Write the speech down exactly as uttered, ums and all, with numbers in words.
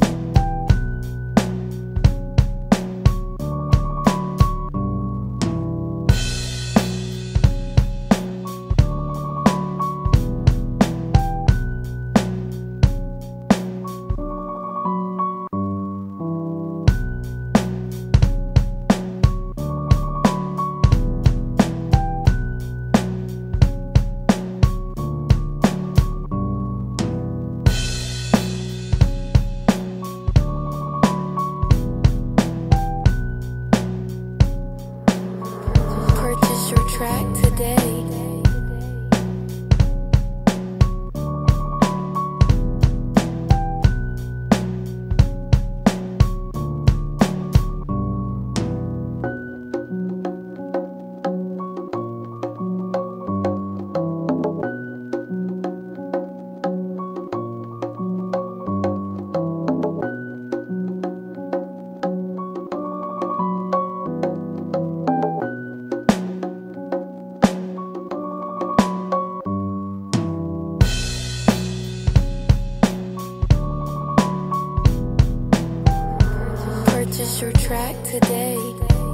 Purchase your track today. Track today. Purchase your track today.